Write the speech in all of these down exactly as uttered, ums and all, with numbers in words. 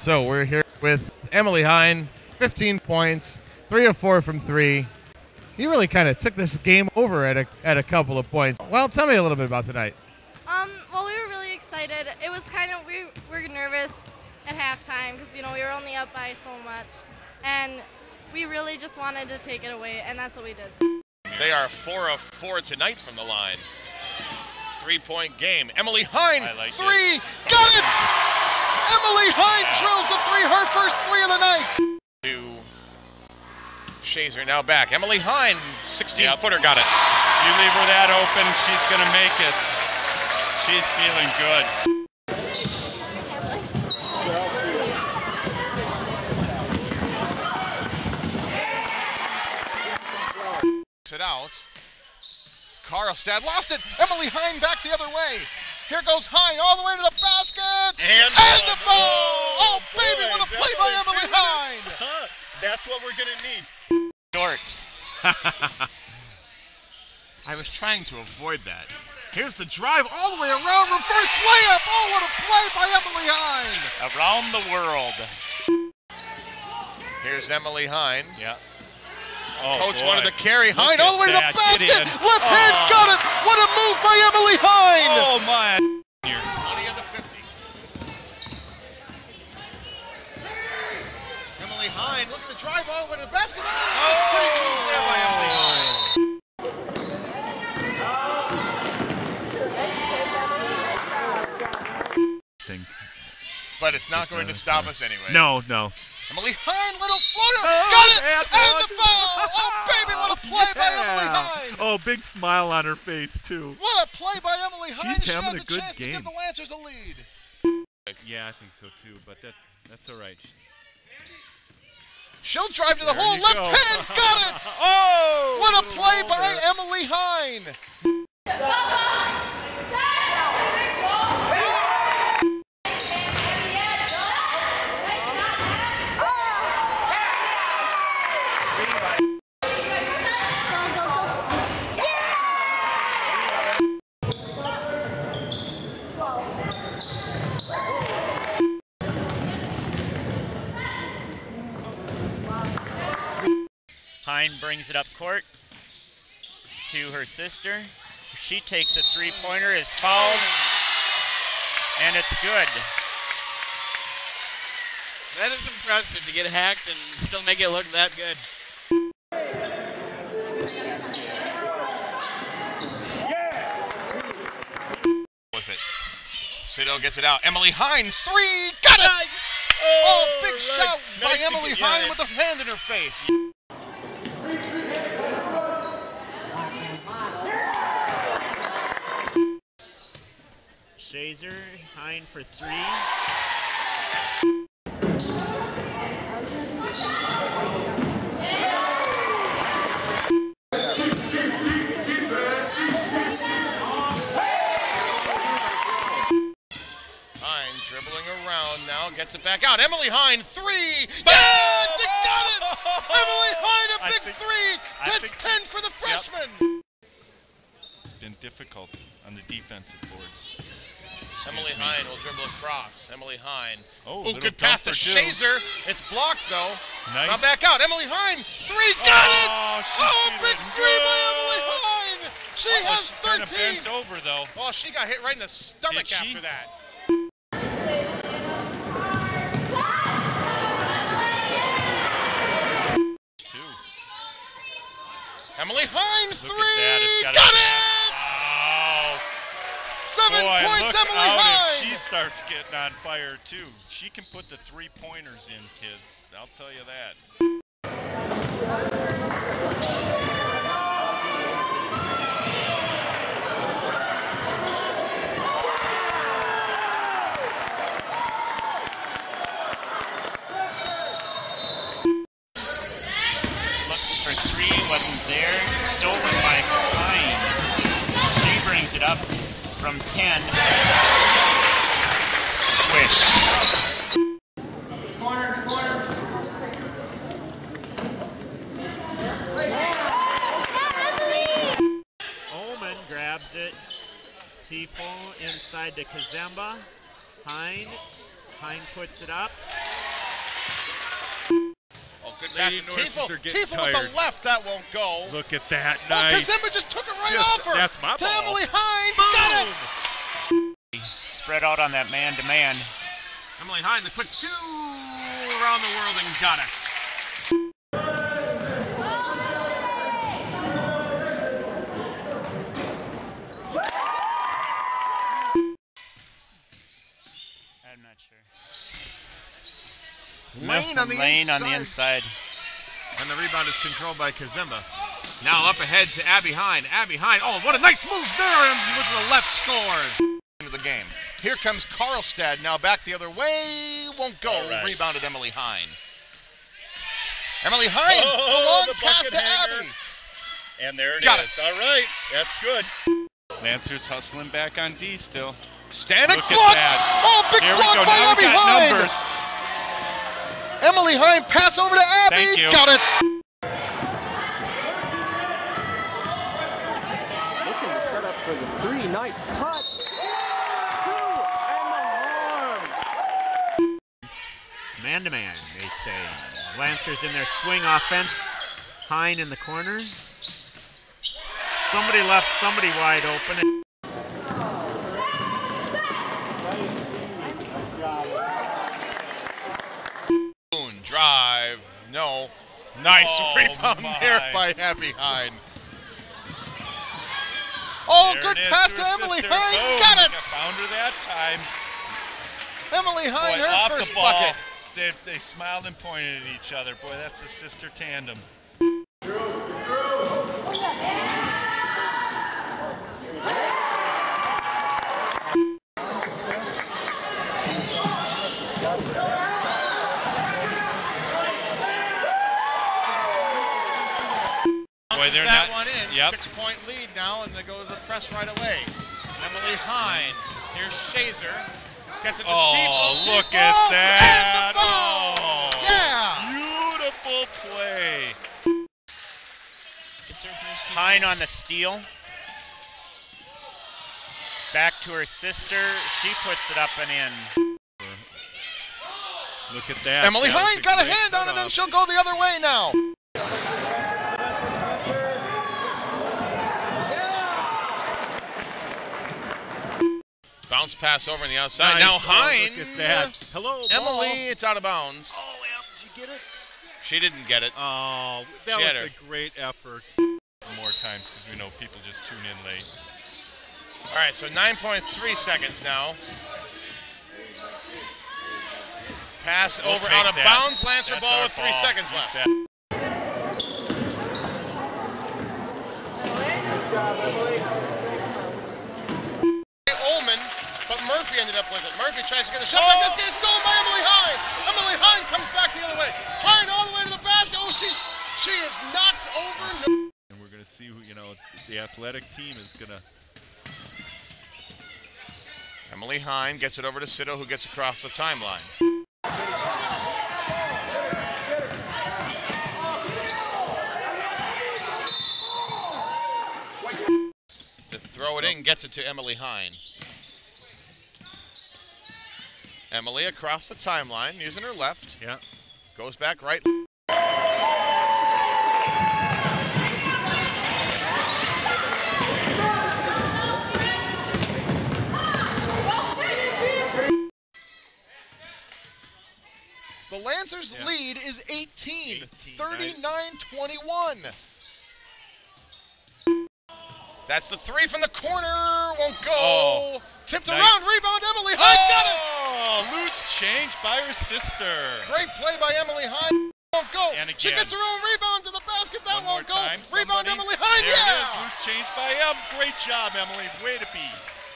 So we're here with Emily Hein, fifteen points, three of four from three. He really kind of took this game over at a, at a couple of points. Well, tell me a little bit about tonight. Um, well, we were really excited. It was kind of, we were nervous at halftime because, you know, we were only up by so much. And we really just wanted to take it away, and that's what we did. They are four of four tonight from the line. Three-point game. Emily Hein, like three, it. got it! Emily Hein drills the three, her first three of the night. Shazer now back. Emily Hein, sixteen-footer, yep. Got it. You leave her that open, she's going to make it. She's feeling good. It out. Karlstad lost it. Emily Hein back the other way. Here goes Hein all the way to the basket. And, and the foul. Oh, oh baby, boy, what a play by Emily Hein. Huh. That's what we're going to need. Short. I was trying to avoid that. Here's the drive all the way around. Reverse layup. Oh, what a play by Emily Hein. Around the world. Here's Emily Hein. Yeah. Oh, Coach boy. wanted to carry Hein all the way that. to the basket. Left oh. hand got it. What a move by Emily Hein. Oh, my. twenty of the fifty. Emily Hein, look at the drive all the way to the basket. Oh, oh. Pretty good move there by Emily Hein. But it's not it's going to stop point. us anyway. No, no. Emily Hein, little floater. Oh, got it. And the foul. Oh, baby, what a play yeah. by Emily Hein. Oh, big smile on her face, too. What a play by Emily Hein. She's she having has a, a good chance game. to give the Lancers a lead. Yeah, I think so, too, but that that's all right. She'll drive to the there hole. Left go. hand. Got it. Oh. What a play over. by Emily Hein. Hein brings it up court to her sister. She takes a three-pointer, is fouled, and it's good. That is impressive to get hacked and still make it look that good. With it, Sido gets it out. Emily Hein, three, got it! Oh, oh big right. shot nice by Emily Hein with a hand in her face. Shazer, Hein for three. Hein dribbling around now, gets it back out. Emily Hein, three! Yeah! She got it! Emily Hein, a big think, three! That's ten for the freshman! Yep. It's been difficult on the defensive boards. Emily Hein will dribble across. Emily Hein. Oh, Ooh, good pass to Shazer. It's blocked, though. Nice. Now back out. Emily Hein. Three. Got oh, it. Oh, big three good. by Emily Hein. She oh, has she's thirteen. She's kind of bent over, though. Oh, she got hit right in the stomach Did after she? that. Two. Emily Hein. Look three. Got, got it. Seven Boy, points, look Emily out Hein. If she starts getting on fire too. She can put the three-pointers in, kids. I'll tell you that. Looks for three, wasn't there. Stolen by Hein. She brings it up. From ten, swish. Corner, corner. Ullman grabs it. Tiefel inside to Kazemba. Hein. Hein puts it up. Good pass to Tiefel. Tiefel with the left. That won't go. Look at that. Nice. Oh, Kazemba just took it right just, off her. That's my to ball. Emily Hein. Got it. Spread out on that man-to-man. -man. Emily Hein, they put two around the world and got it. I'm not sure. Lane, on the, Lane on the inside. And the rebound is controlled by Kazemba. Now up ahead to Abbie Hein. Abbie Hein. Oh, what a nice move there. And with the left scores. Into the game. Here comes Karlstad. Now back the other way. Won't go. Right. Rebounded Emily Hein. Emily Hein. Oh, the long pass to Abbie. And there it Got is. It. All right. That's good. Lancers hustling back on D still. Standing block! Oh, big there block by Abbie Hein! Numbers. Emily Hein, pass over to Abbie. Got it. Looking to set up for the three. Nice cut. Two and the one. Man to man, they say. Lancers in their swing offense. Hein in the corner. Somebody left. Somebody wide open. Drive, no. Nice oh rebound my. there by Abbie Hein. Oh, there good pass to Emily sister. Hein. Boom. Got it. Found her that time. Emily Hein, Boy, her off first the ball. bucket. They, they smiled and pointed at each other. Boy, that's a sister tandem. They're that not, one in, yep. six-point lead now, and they go to the press right away. Emily Hein, here's Shazer, gets it to oh, Chief. Oh, look Chief at ball. that! Oh, yeah! Beautiful play. Hein on the steal. Back to her sister. She puts it up and in. Look at that. Emily that Hein got a hand on it, and she'll go the other way now. Bounce pass over on the outside. Nice. Now Hein. Look at that. Hello, Emily, ball. It's out of bounds. Oh, yeah. Did you get it? She didn't get it. Oh, that she was had a great effort. More times because we know people just tune in late. All right, so nine point three seconds now. Pass we'll over out of that. bounds. Lancer That's ball with three ball. seconds left. That. Murphy ended up with it. Murphy tries to get the shot back. Oh. This game's stolen by Emily Hein. Emily Hein comes back the other way. Hein all the way to the basket. Oh, she's she is knocked over. And we're going to see who, you know, the athletic team is going to. Emily Hein gets it over to Sido, who gets across the timeline. To throw it in, gets it to Emily Hein. Emily across the timeline, using her left. Yeah. Goes back right. The Lancers' yeah. lead is eighteen, thirty-nine twenty-one. That's the three from the corner. Won't go. Oh, Tipped nice. around. Rebound. Emily Hein oh! got it. Loose change by her sister. Great play by Emily Hein. Won't go. And again. She gets her own rebound to the basket. That One won't go. Time, rebound somebody. Emily Hein. There yeah. it is. Loose change by Em. Great job, Emily. Way to be.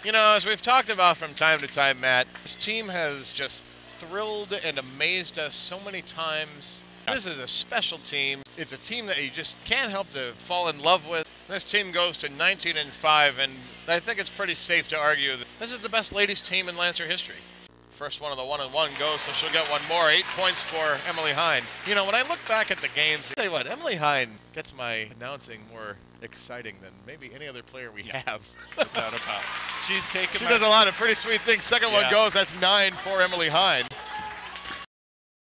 You know, as we've talked about from time to time, Matt, this team has just thrilled and amazed us so many times. This is a special team. It's a team that you just can't help to fall in love with. This team goes to nineteen and five, and I think it's pretty safe to argue that this is the best ladies team in Lancer history. First one of the one-on-one goes, so she'll get one more. Eight points for Emily Hein. You know, when I look back at the games, I tell you what, Emily Hein gets my announcing more exciting than maybe any other player we yeah. have. Without a doubt. She's taken She my does a lot of pretty sweet things. Second yeah. one goes, that's nine for Emily Hein.